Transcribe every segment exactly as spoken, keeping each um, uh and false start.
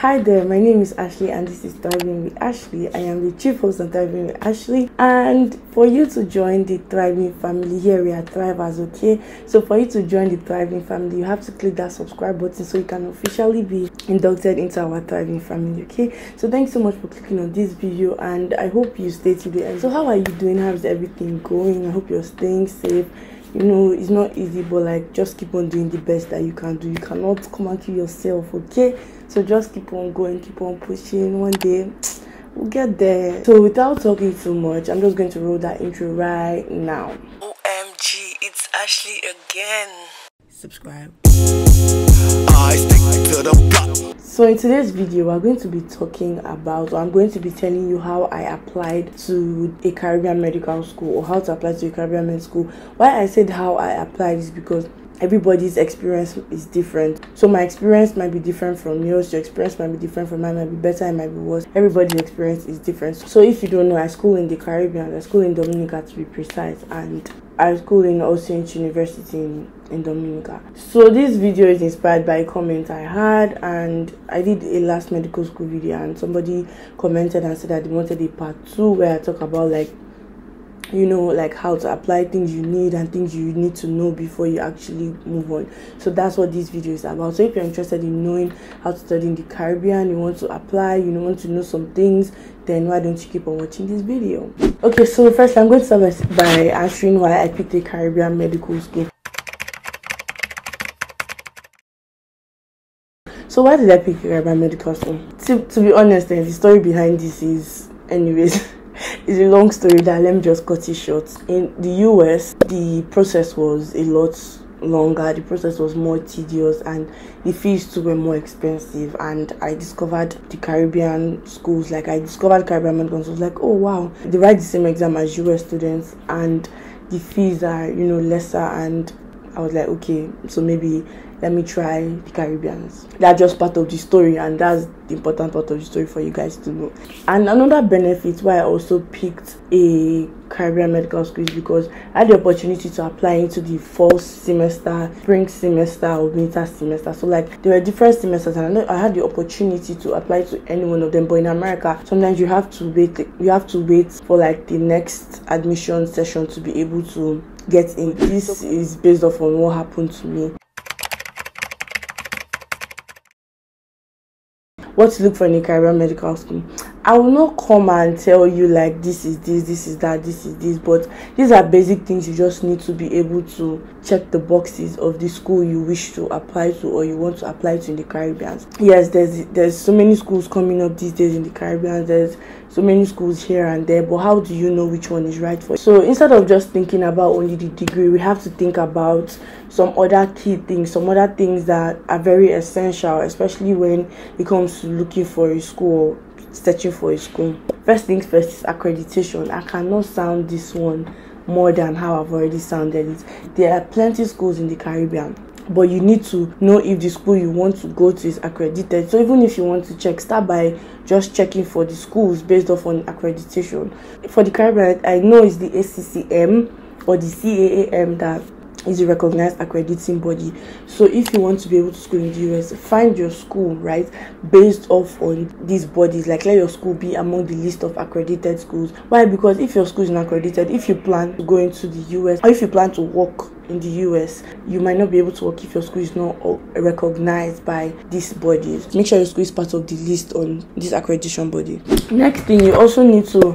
Hi there, my name is Ashley and this is Thriving with Ashley. I am the chief host of Thriving with Ashley, and for you to join the Thriving family, here we are Thrivers, okay? So for you to join the Thriving family, you have to click that subscribe button so you can officially be inducted into our Thriving family, okay? So thanks so much for clicking on this video and I hope you stay till the end. So how are you doing? How's everything going? I hope you're staying safe. You know, it's not easy, but like just keep on doing the best that you can do. You cannot come and kill yourself, okay? So just keep on going, keep on pushing. One day we'll get there. So without talking too much, I'm just going to roll that intro right now. O M G, it's Ashley again. Subscribe. So in today's video, we're going to be talking about, or I'm going to be telling you how I applied to a Caribbean medical school, or how to apply to a Caribbean med school. Why I said how I applied is because everybody's experience is different. So my experience might be different from yours, your experience might be different from mine, might be better, it might be worse. Everybody's experience is different. So if you don't know, I school in the Caribbean, I school in Dominica to be precise, and I school in Ocean University in, in Dominica. So this video is inspired by a comment I had, and I did a last medical school video and somebody commented and said that they wanted a part two where I talk about, like, you know, like how to apply, things you need and things you need to know before you actually move on. So that's what this video is about. So if you're interested in knowing how to study in the Caribbean, you want to apply, you want to know some things, then why don't you keep on watching this video? Okay, so first I'm going to start by answering why I picked a Caribbean medical school. So why did I pick a Caribbean medical school? To, to be honest, the story behind this is, anyways, it's a long story that let me just cut it short. In the U S, the process was a lot longer, the process was more tedious, and the fees too were more expensive. And I discovered the Caribbean schools, like I discovered Caribbean medical schools, like, oh wow, they write the same exam as U S students and the fees are, you know, lesser. And I was like, okay, so maybe let me try the Caribbeans. That's just part of the story, and that's the important part of the story for you guys to know. And another benefit why I also picked a Caribbean medical school is because I had the opportunity to apply into the fall semester, spring semester, or winter semester. So like there were different semesters, and I had the opportunity to apply to any one of them. But in America, sometimes you have to wait, you have to wait for like the next admission session to be able to get in. This is based off on what happened to me. What to look for in a Caribbean medical school. I will not come and tell you like this is this, this is that, this is this, but these are basic things you just need to be able to check the boxes of the school you wish to apply to, or you want to apply to in the Caribbean. Yes, there's there's so many schools coming up these days in the Caribbean. There's so many schools here and there, but how do you know which one is right for you? So instead of just thinking about only the degree, we have to think about some other key things, some other things that are very essential, especially when it comes to looking for a school, searching for a school. First things first is accreditation. I cannot sound this one more than how I've already sounded it. There are plenty of schools in the Caribbean, but you need to know if the school you want to go to is accredited. So even if you want to check, start by just checking for the schools based off on accreditation. For the Caribbean, I know it's the A C C M or the C A A M that is a recognized accrediting body. So if you want to be able to school in the U S, find your school, right, based off on these bodies. Like, let your school be among the list of accredited schools. Why? Because if your school is not accredited, if you plan to go into the U S, or if you plan to work in the U S, you might not be able to work if your school is not recognized by these bodies. Make sure your school is part of the list on this accreditation body. Next thing, you also need to,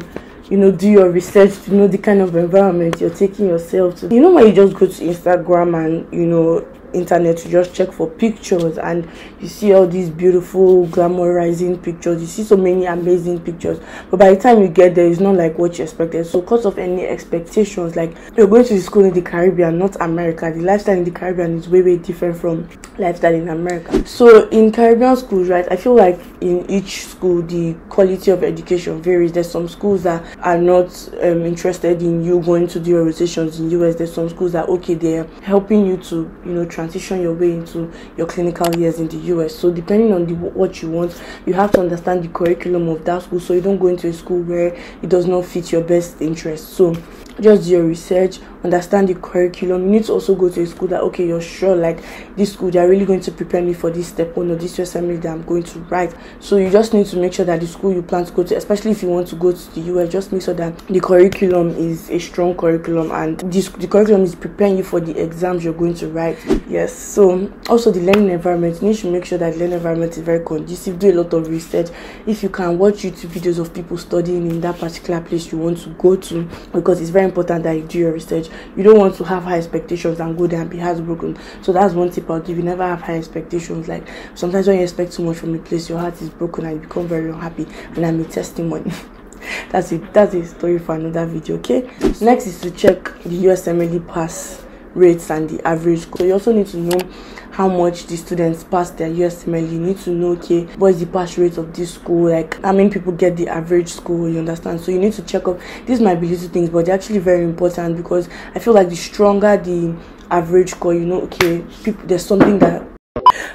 you know, do your research to know the kind of environment you're taking yourself to. You know, when you just go to Instagram and, you know, internet to just check for pictures, and you see all these beautiful glamorizing pictures, you see so many amazing pictures, but by the time you get there, it's not like what you expected. So because of any expectations, like you're going to school in the Caribbean, not America. The lifestyle in the Caribbean is way way different from lifestyle in America. So in Caribbean schools, right, I feel like in each school the quality of education varies. There's some schools that are not um, interested in you going to do your rotations in U S. There's some schools that, okay, they're helping you to, you know, transition your way into your clinical years in the U S. So depending on the, what you want, you have to understand the curriculum of that school, so you don't go into a school where it does not fit your best interest. So just do your research, understand the curriculum. You need to also go to a school that, okay, you're sure, like, this school, they're really going to prepare me for this step one or this U S M L E that I'm going to write. So you just need to make sure that the school you plan to go to, especially if you want to go to the U S, just make sure that the curriculum is a strong curriculum, and this the curriculum is preparing you for the exams you're going to write. Yes. So also the learning environment, you need to make sure that the learning environment is very conducive. Do a lot of research. If you can, watch YouTube videos of people studying in that particular place you want to go to, because it's very important that you do your research. You don't want to have high expectations and go there and be heartbroken. So that's one tip I'll give you. Never have high expectations. Like, sometimes when you expect too much from a place, your heart is broken and you become very unhappy. And I'm a testimony. That's it. That's a story for another video. Okay. Next is to check the U S M L E pass rates and the average. So you also need to know how much the students pass their U S M L E. You need to know, okay, what is the pass rate of this school, like how many people get the average school, you understand? So you need to check up. These might be little things, but they're actually very important, because I feel like the stronger the average score, you know, okay, people, there's something that,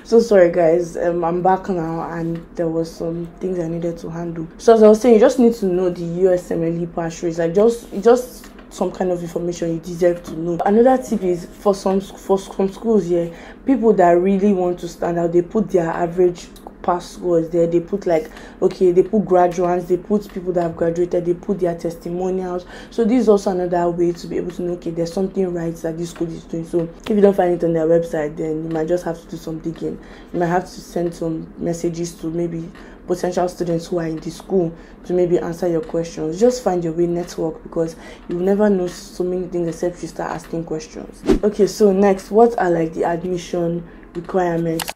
so sorry guys, um, I'm back now, and there was some things I needed to handle. So as I was saying, you just need to know the U S M L E pass rates, like just just some kind of information you deserve to know. Another tip is, for some for some schools, yeah, people that really want to stand out, they put their average pass scores there. They put, like, okay, they put graduates, they put people that have graduated, they put their testimonials. So this is also another way to be able to know, okay, there's something right that this school is doing. So if you don't find it on their website, then you might just have to do some digging. You might have to send some messages to maybe potential students who are in the school to maybe answer your questions. Just find your way, network, because you'll never know so many things except you start asking questions. Okay, so next, what are like the admission requirements?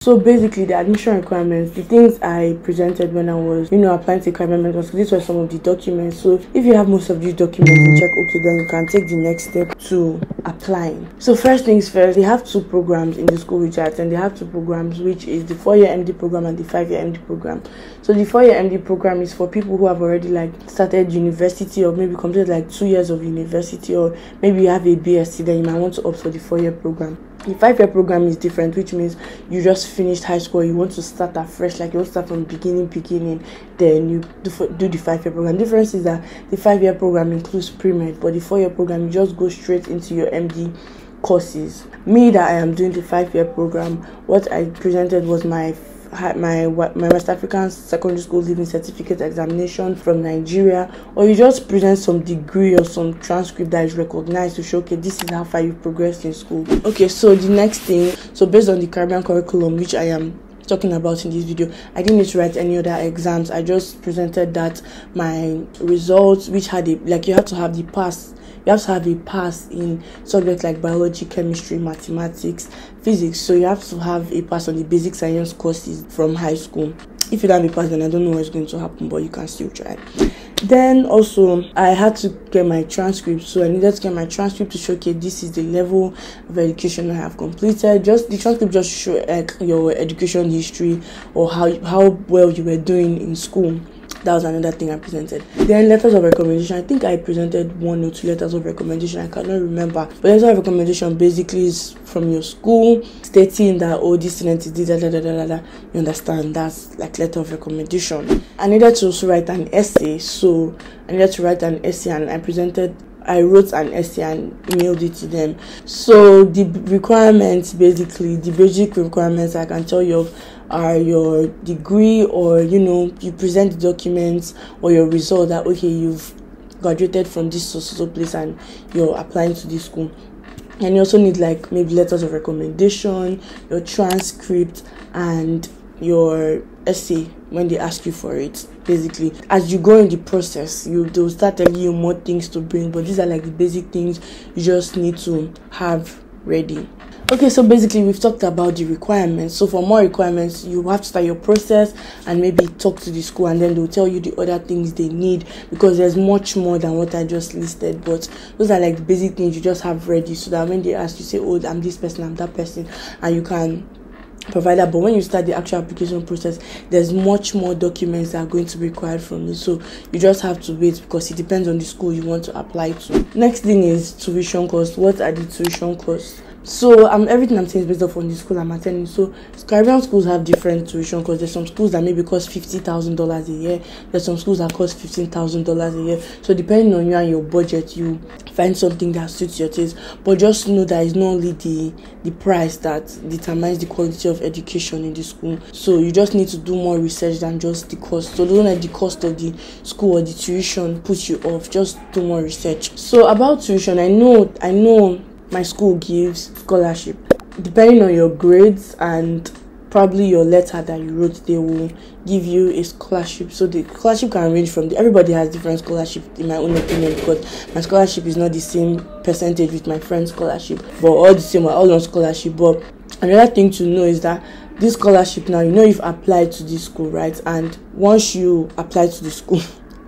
So basically, the admission requirements, the things I presented when I was, you know, applying to C A A M members, so these were some of the documents. So if you have most of these documents, you check, okay, then you can take the next step to applying. So first things first, they have two programs in the school which I attend. They have two programs, which is the four-year M D program and the five-year M D program. So the four-year M D program is for people who have already, like, started university, or maybe completed like two years of university, or maybe you have a B S c, then you might want to opt for the four-year program. The five-year program is different, which means you just finished high school, you want to start afresh, like you want to start from beginning, beginning, then you do the five-year program. The difference is that the five-year program includes pre-med, but the four-year program, you just go straight into your M D courses. Me, that I am doing the five-year program, what I presented was my my my West African secondary school leaving certificate examination from Nigeria, or you just present some degree or some transcript that is recognized to show, okay, this is how far you progressed in school. Okay, so the next thing, so based on the Caribbean curriculum, which I am talking about in this video, I didn't need to write any other exams. I just presented that my results, which had a, like, you have to have the pass you have to have a pass in subjects like biology, chemistry, mathematics, physics. So you have to have a pass on the basic science courses from high school. If you don't have a pass, then I don't know what's going to happen, but you can still try. Then also, I had to get my transcript. So I needed to get my transcript to show, okay, this is the level of education I have completed. Just the transcript just show, like, your education history, or how how well you were doing in school. That was another thing I presented. Then letters of recommendation. I think I presented one or two letters of recommendation. I cannot remember. But letters of recommendation basically is from your school stating that, oh, this student is this, da da da da da. You understand? That's like letter of recommendation. I needed to also write an essay. So I needed to write an essay, and I presented. I wrote an essay and mailed it to them. So the requirements, basically, the basic requirements I can tell you of are your degree, or, you know, you present the documents or your result that, okay, you've graduated from this so so place and you're applying to this school. And you also need, like, maybe letters of recommendation, your transcript, and your essay when they ask you for it. Basically, as you go in the process, you they'll start telling you more things to bring, but these are like the basic things you just need to have ready. Okay, so basically we've talked about the requirements. So for more requirements, you have to start your process and maybe talk to the school, and then they'll tell you the other things they need, because there's much more than what I just listed. But those are like the basic things you just have ready, so that when they ask you, say, oh, I'm this person, I'm that person, and you can provider. But when you start the actual application process, there's much more documents that are going to be required from you, so you just have to wait, because it depends on the school you want to apply to. Next thing is tuition costs. What are the tuition costs? So um, everything I'm saying is based off on the school I'm attending. So Caribbean schools have different tuition, because there's some schools that maybe cost fifty thousand dollars a year. There's some schools that cost fifteen thousand dollars a year. So depending on you and your budget, you find something that suits your taste. But just know that it's not only the, the price that determines the quality of education in the school. So you just need to do more research than just the cost. So don't let the cost of the school or the tuition put you off. Just do more research. So about tuition, I know, I know my school gives scholarship. Depending on your grades and probably your letter that you wrote, they will give you a scholarship. So the scholarship can range from, the, everybody has different scholarship in my own opinion, because my scholarship is not the same percentage with my friend's scholarship, but all the same, we're all on scholarship. But another thing to know is that this scholarship now, you know you've applied to this school, right? And once you apply to the school,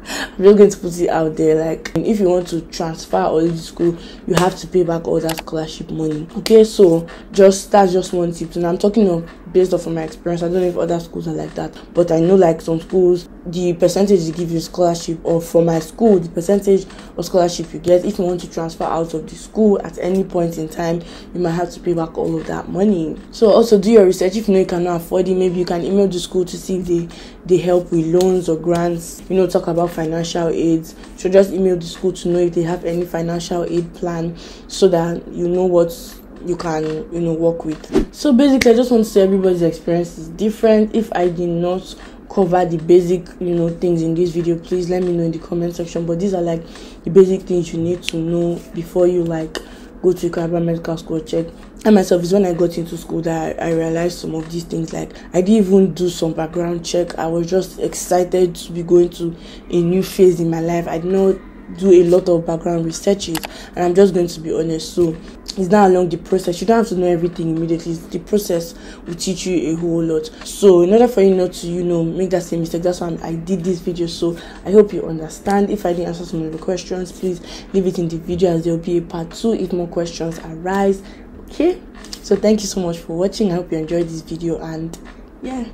I'm just going to put it out there, like if you want to transfer or leave school, you have to pay back all that scholarship money. Okay, so just that's just one tip. And I'm talking of based off of my experience. I don't know if other schools are like that, but I know like some schools, the percentage they give you scholarship, or for my school, the percentage of scholarship you get, if you want to transfer out of the school at any point in time, you might have to pay back all of that money. So also do your research. If you know you cannot afford it, maybe you can email the school to see if they they help with loans or grants, you know, talk about financial aids. So just email the school to know if they have any financial aid plan, so that you know what you can, you know, work with. So basically, I just want to say everybody's experience is different. If I did not cover the basic, you know, things in this video, please let me know in the comment section. But these are like the basic things you need to know before you like go to Caribbean medical school. Check. I myself, is when I got into school that I, I realized some of these things. Like I didn't even do some background check. I was just excited to be going to a new phase in my life. I did not do a lot of background researches, and I'm just going to be honest. So it's not along the process. You don't have to know everything immediately. The process will teach you a whole lot. So in order for you not to, you know, make that same mistake, that's why I did this video. So I hope you understand. If I didn't answer some of the questions, please leave it in the video, as there will be a part two if more questions arise. Okay, so thank you so much for watching. I hope you enjoyed this video, and yeah.